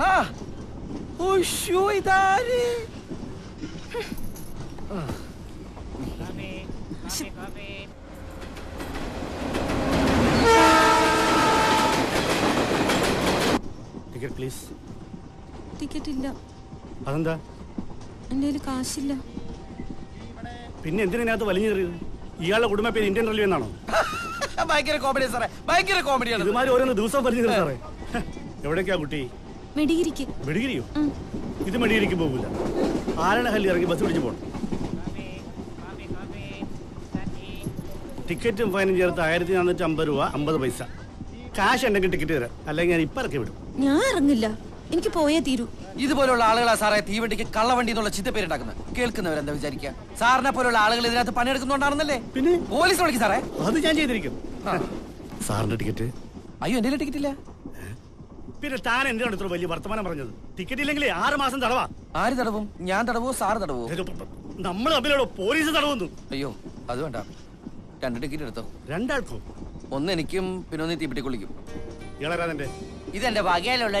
Ha! Ushuidari! Come in. Ticket, please. Ticket illa. Adanda? Endeyil cash illa. Pinne endine nadu valinjeridu. Iyala kuduma pe Indian Railway nanu. Bike re comedy sir. Bike re comedy anu. Idumari orenu divasam valinjeru sir. Evadekya gutti? Medigirike. Medigiriyo? Idu medigirike pogula. Aaranhalli irangi bus pidichu ponu. Ticket fine cheerthu 1450 രൂപ 50 പൈസ. കാശ് ഉണ്ടെങ്കിൽ ticket തരാം, അല്ലെങ്കിൽ ഞാൻ ഇപ്പൊ ഇറക്കി വിടും. ഞാൻ ഇറങ്ങില്ല, എനിക്ക് പോയേ തീരൂ. ഇതുപോലുള്ള ആളുകളാ സാറേ തീവണ്ടിക്ക് കള്ളവണ്ടി എന്നുള്ള ചിത്ത പേരുണ്ടാക്കുന്നത്. കേൾക്കുന്നവരെന്താ വിചാരിക്കുക? സാറിനെ പോലുള്ള ആളുകൾ ഇതിനകത്ത് പണിയെടുക്കുന്നുണ്ടാണെന്നല്ലേ? പിന്നെ പോലീസ് വിളിക്കും സാറേ. അത് ഞാൻ ചെയ്തിരിക്കും. സാറിന്റെ ടിക്കറ്റ്? അയ്യോ, എന്റെ ടിക്കറ്റ് ഇല്ല. പിന്നെ താൻ എന്തിനാണ് ഇത്ര വലിയ വർത്തമാനം പറഞ്ഞത്? ടിക്കറ്റ് ഇല്ലെങ്കിൽ 6 മാസം തടവാ. ആര് തടവും? ഞാൻ തടവോ സാർ തടവോ? നമ്മൾ തമ്മിലോ പോലീസ് തടവുന്നു. അയ്യോ അത് വേണ്ട, 2 ടിക്കറ്റ് എടുത്തോ. രണ്ടാൾക്കോ? ഒന്ന് എനിക്കും പിന്നെ ഒന്ന് തീപ്പെട്ടി കൊള്ളിക്കും. ഇതെന്റെ വകയിലുള്ള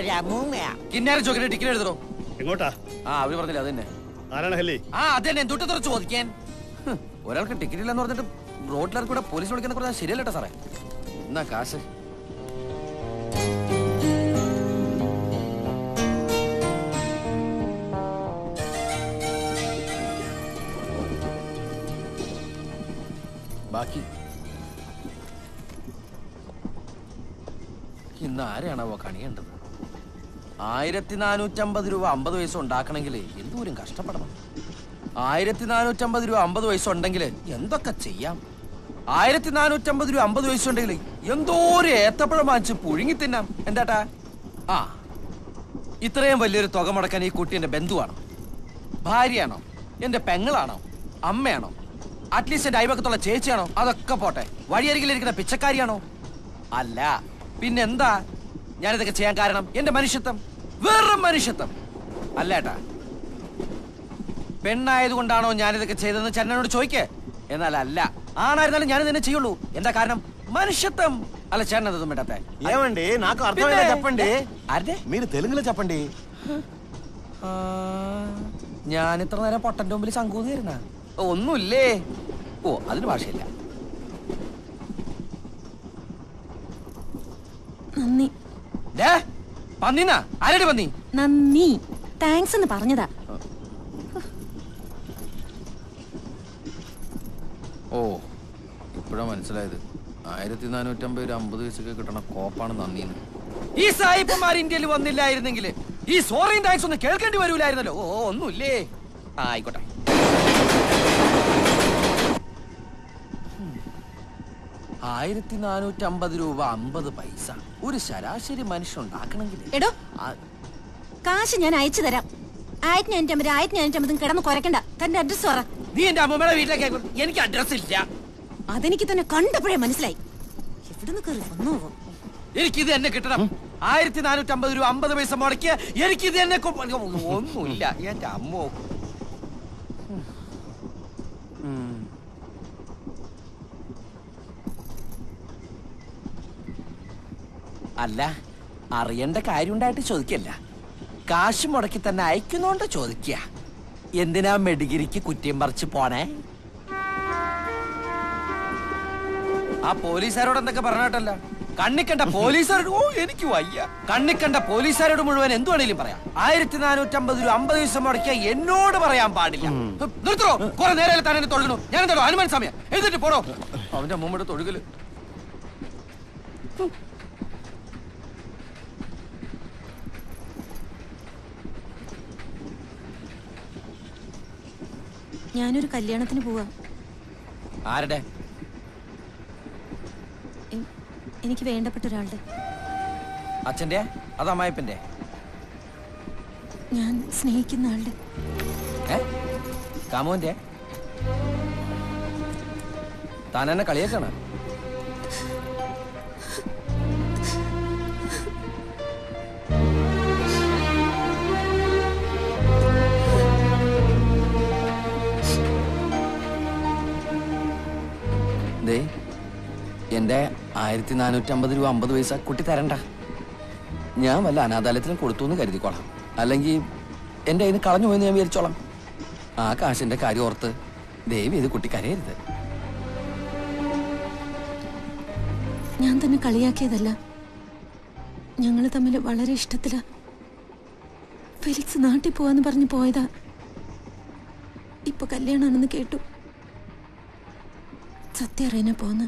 ടിക്കറ്റ് എടുത്തോ. എങ്ങോട്ടാ? ആ അവര് പറഞ്ഞില്ല, അത് തന്നെ. ആ അത് തന്നെ തൊട്ട് ചോദിക്കാൻ. ഒരാൾക്ക് ടിക്കറ്റ് ഇല്ലെന്ന് പറഞ്ഞിട്ട് റോഡിലേക്ക് കൂടെ പോലീസ് വിളിക്കുന്ന പറഞ്ഞാൽ ശരിയല്ലോ സാറേ. എന്നാ കാശ്. ബാക്കി ഇന്ന് ആരെയാണാവോ കണിയേണ്ടത്? 1450 രൂപ 50 പൈസ ഉണ്ടാക്കണമെങ്കിൽ എന്തോരം കഷ്ടപ്പെടണം. 1450 രൂപ 50 പൈസ ഉണ്ടെങ്കിൽ എന്തൊക്കെ ചെയ്യാം? 1450 രൂപ 50 പൈസ ഉണ്ടെങ്കിൽ എന്തോരം ഏത്തപ്പഴം വാങ്ങിച്ച് പുഴുങ്ങി തിന്നാം. എന്താട്ടാ? ആ ഇത്രയും വലിയൊരു തുക മുടക്കാൻ ഈ കുട്ടി എൻ്റെ ബന്ധുവാണോ? ഭാര്യയാണോ? എൻ്റെ പെങ്ങളാണോ? അമ്മയാണോ? അറ്റ്ലീസ്റ്റ് എൻ്റെ അയൽവക്കത്തുള്ള ചേച്ചിയാണോ? അതൊക്കെ പോട്ടെ, വഴിയരികിലിരിക്കുന്ന പിച്ചക്കാരിയാണോ? അല്ല പിന്നെന്താ ഞാനിതൊക്കെ ചെയ്യാൻ കാരണം? എന്റെ മനുഷ്യത്വം, വെറും മനുഷ്യത്വം. അല്ലേട്ടാ, പെണ്ണായതുകൊണ്ടാണോ ഞാനിതൊക്കെ ചെയ്തതെന്ന് ചരനോട് ചോദിക്കേ. എന്നാൽ അല്ല, ആണായിരുന്നാലും ഞാനിത് തന്നെ ചെയ്യുള്ളൂ. എന്താ കാരണം? మనుషత్వం. అలా చరణదదు మెటతే ఏమండి, నాకు అర్థమైనా చెప్పండి. అరే మీరు తెలుగులో చెప్పండి. ഞാൻ ഇത്ര നേരം പൊട്ടന്റെ മുമ്പിൽ ശങ്കൂന്നിരുന്ന ഒന്നുമില്ലേ? ഓ അതിന് ഭാഷയില്ല. ഓ ഇപ്പഴാ മനസ്സിലായത് 1450 രൂപ 50 പൈസക്ക് കിട്ടണ കോപ്പാണ് നന്ദി. ഈ സായിപ്പന്മാർ ഇന്ത്യയിൽ വന്നില്ലായിരുന്നെങ്കിൽ ഈ സോറിയും ടാക്സ് ഒന്നും കേൾക്കേണ്ടി വരൂലായിരുന്നല്ലോ. ഓ ഒന്നുമില്ലേ? ആയിക്കോട്ടെ. ആയിരത്തി 450 രൂപ 50 പൈസ ഒരു ശരാശരി മനുഷ്യൻ ഉണ്ടാക്കണമെങ്കിൽ എടോ കാശ് ഞാൻ അയച്ചു തരാം. 1500 കിടന്ന് കുറയ്ക്കണ്ട. തന്റെ അഡ്രസ് പറ. നീ എന്റെ അമ്മമ്മയുടെ വീട്ടിലേക്ക്. എനിക്ക് അഡ്രസ് ഇല്ല. അതെനിക്ക് തന്നെ കണ്ടപ്പോഴേ മനസ്സിലായി. എനിക്കിത് എന്നെ കിട്ടണം. 1450 രൂപ 50 പൈസ മുടക്കിയ എനിക്കിത് എന്നെ ഒന്നുമില്ല. എന്റെ അമ്മോ അല്ല, അറിയേണ്ട കാര്യമുണ്ടായിട്ട് ചോദിക്കല്ല, കാശ് മുടക്കി തന്നെ അയക്കുന്നോണ്ട് ചോദിക്കുക. എന്തിനാ മെഡിഗിരിക്ക് കുറ്റിയും പറിച്ച് പോണേ? ആ പോലീസുകാരോട് എന്തൊക്കെ പറഞ്ഞിട്ടല്ല, കണ്ണിക്കണ്ട പോലീസുകാരോട്. ഓ എനിക്ക് വയ്യ. കണ്ണിക്കണ്ട പോലീസുകാരോട് മുഴുവൻ എന്തു വേണേലും പറയാം. 1450 രൂപ 50 പൈസ മുടക്കിയ എന്നോട് പറയാൻ പാടില്ല. നിർത്തോ, കുറെ നേരം തന്നെ തൊഴുന്നു. ഞാൻ എന്താണോ ഹനുമാൻ സമയം എഴുതിട്ട് പോടോ. അവന്റെ മുമ്പിട്ട് തൊഴുകല്. ഞാനൊരു കല്യാണത്തിന് പോവാ. ആരുടെ? എനിക്ക് വേണ്ടപ്പെട്ട ഒരാളുടെ. അച്ഛന്റെ? അത് അമ്മായിപ്പന്റെ? ഞാൻ സ്നേഹിക്കുന്ന ആളുടെ. കാമോന്റെ? താനെന്നെ കളിയാക്കാണ്. എന്റെ 1450 രൂപ 50 പൈസ കുട്ടി തരണ്ട. ഞാൻ വല്ല അനാഥാലയത്തിലും കൊടുത്തു എന്ന് കരുതിക്കോളാം. അല്ലെങ്കിൽ എൻ്റെ അതിന് കളഞ്ഞു പോയെന്ന് ഞാൻ വിചാരിച്ചോളാം. ആ കാശിൻ്റെ കാര്യം ഓർത്ത് ദേവി ഇത് കുട്ടിക്കരയരുത്. ഞാൻ തന്നെ കളിയാക്കിയതല്ല. ഞങ്ങൾ തമ്മിൽ വളരെ ഇഷ്ടത്തില. ഫെലിക്സ് നാട്ടിൽ പോവാന്ന് പറഞ്ഞു പോയതാ. ഇപ്പൊ കല്യാണാണെന്ന് കേട്ടു. സത്യം അറിയാനാ പോന്ന്.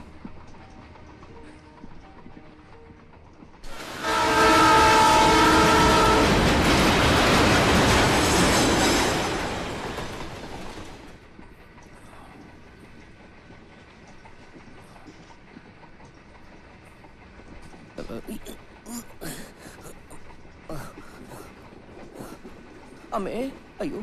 അമ്മേ, അയ്യോ.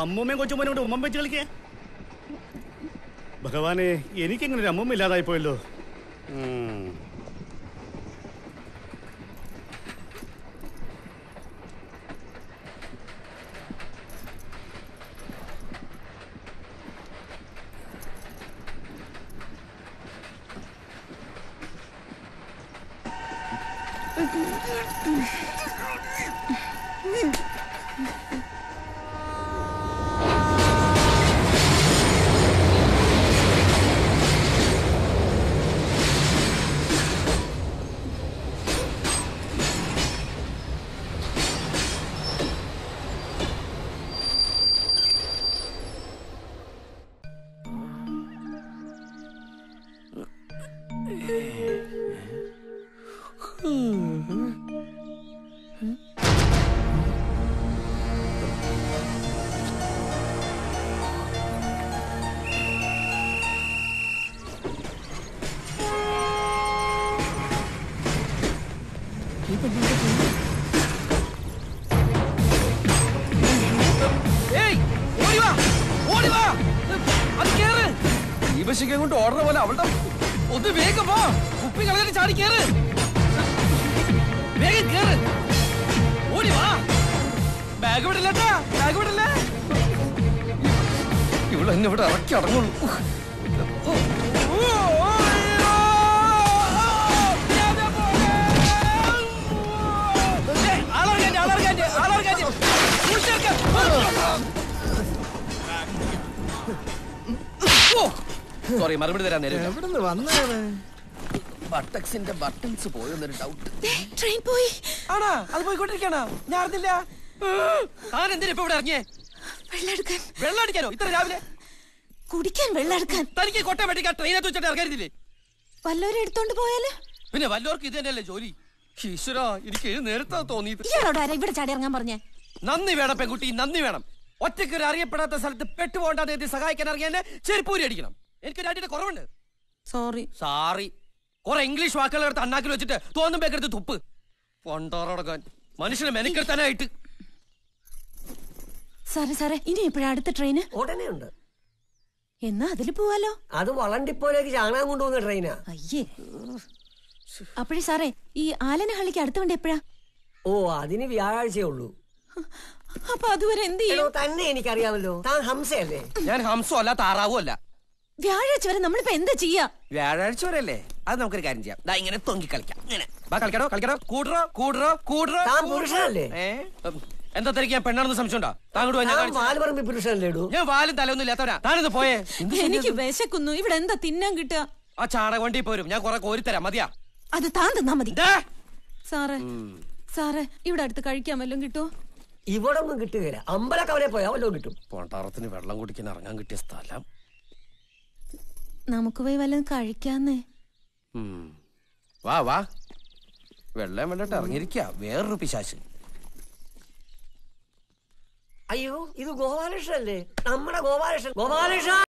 അമ്മൂമ്മയും കൊച്ചുമ്മനും കൂടെ ഉമ്മം വെച്ച് കളിക്കേ. ഭഗവാനെ, എനിക്കെങ്ങനെ ഒരു അമ്മൂമ്മ ഇല്ലാതായി പോയല്ലോ. കൊണ്ട് ഓർഡർ പോലെ അവളുടെ ഒന്ന് വേഗം വാ. കുപ്പി കളഞ്ഞിട്ട് ചാടി കേറ്, വേഗം കേറ്, ഓടി വാ. ബാഗ് വിടില്ലാട്ടാ, ബാഗ് വിടില്ല. ഇവളെന്നെ ഇവിടെ ഇറക്കി അടങ്ങുള്ളൂ. മറുപടി തരാൻ ബട്ടക്സിന്റെ ബട്ടൺസ് പോയെന്നൊരു ഡൗട്ട്. ട്രെയിൻ പോയി ആണോ? അത് പോയിക്കൊണ്ടിരിക്കണോ? ഞാൻ അറിഞ്ഞില്ല. താനെന്തിനാ ഇപ്പൊ ഇവിടെ ഇറങ്ങിയേ? വെള്ളമെടുക്കാൻ. വെള്ളം അടിക്കാനോ? ഇത്ര രാവിലെ കുടിക്കാൻ വെള്ളം എടുക്കാൻ? തനിക്ക് കൊട്ട വെട്ടിക്കാൻ ട്രെയിനെ വെച്ചിട്ട് ഇറങ്ങരുതില്ലേ? വല്ലവരെ എടുത്തോണ്ട് പോയാലോ? പിന്നെ വല്ലവർക്ക് ഇത് തന്നെയല്ലേ ജോലി. ഈശ്വരാ, എനിക്ക് നേരത്തെ തോന്നിയത്. ഇവിടെ ചാടി ഇറങ്ങാൻ പറഞ്ഞേ. നന്ദി വേണം പെൺകുട്ടി, നന്ദി വേണം. ഒറ്റയ്ക്ക് ഒരു അറിയപ്പെടാത്ത സ്ഥലത്ത് പെട്ടുപോകണ്ടാന്ന് എഴുതി സഹായിക്കാൻ ഇറങ്ങിയെന്നെ ചെരുപ്പൂരി അടിക്കണം. എനിക്ക് രണ്ടിന്റെ കുറവുണ്ട്. സോറി സാറി. കുറെ ഇംഗ്ലീഷ് വാക്കുകൾ എടുത്ത് അണ്ണാക്കിൽ വെച്ചിട്ട് തോന്നും പേക്കെടുത്ത് തുപ്പ്. കൊണ്ടോറടക്കാൻ മനുഷ്യനെ മെനക്കെടുത്താനായിട്ട്. സാറേ സാറേ, ഇനി ഇപ്പോഴാ അടുത്ത ട്രെയിന്? ഉടനെ ഉണ്ട്. എന്നാ അതിൽ പോവാലോ. അത് വളണ്ടിപ്പോലേക്ക് ചാണകം കൊണ്ടുപോകുന്ന ട്രെയിനാ. അയ്യേ. അപ്പോഴേ സാറേ, ഈ ആലനഹള്ളിക്ക് അടുത്ത വണ്ടി എപ്പോഴാ? ഓ, അതിന് വ്യാഴാഴ്ചയേ ഉള്ളൂ. അപ്പൊ അതുവരെ എന്ത് ചെയ്യും? തന്നെ എനിക്കറിയാമല്ലോ. താൻ ഹംസയല്ലേ? ഞാൻ ഹംസോ അല്ല, താറാവോ അല്ല. വ്യാഴാഴ്ച വരെ നമ്മളിപ്പോ എന്താ ചെയ്യാ? വ്യാഴാഴ്ച വരെ അല്ലേ? അത് നമുക്കൊരു കാര്യം ചെയ്യാം. ഇങ്ങനെ തൊങ്ങി കളിക്കാം. കളിക്കണോ? കളിക്കണോ? കൂടറോ? കൂടറോ? കൂടറോ? എന്താ തിരക്ക്? ഞാൻ പെണ്ണാണെന്ന് സംശയമുണ്ടോ? ഞാൻ വാലും തലയൊന്നും ഇല്ലാത്തവരാ. താനൊന്ന് പോയേ, എനിക്ക് വിശക്കുന്നു. ഇവിടെ എന്താ തിന്നാൻ കിട്ടുക? ആ ചാണക വണ്ടി പോരും. ഞാൻ കൊറേ കോരിത്തരാം, മതിയാ? അത് താൻ തിന്നാ മതി. സാറേ സാറേ, ഇവിടെ അടുത്ത് കഴിക്കാൻ വല്ലതും കിട്ടുമോ? ഇവിടെ ഒന്നും കിട്ടുകയില്ല. അമ്പലക്കവരെ പോയാ വല്ലതും കിട്ടും. പോണ്ടാറത്തിന് വെള്ളം കുടിക്കാൻ ഇറങ്ങാൻ കിട്ടിയ സ്ഥലം. നമുക്ക് പോയി വല്ലതും കഴിക്കാന്നേ. വാ വാ, വെള്ളം വെള്ളട്ട് ഇറങ്ങിയിരിക്കുക വേറൊരു പിശാശ്. അയ്യോ, ഇത് ഗോപാലകൃഷ്ണല്ലേ? നമ്മുടെ ഗോപാലകൃഷ്ണൻ. ഗോപാലകൃഷ്ണ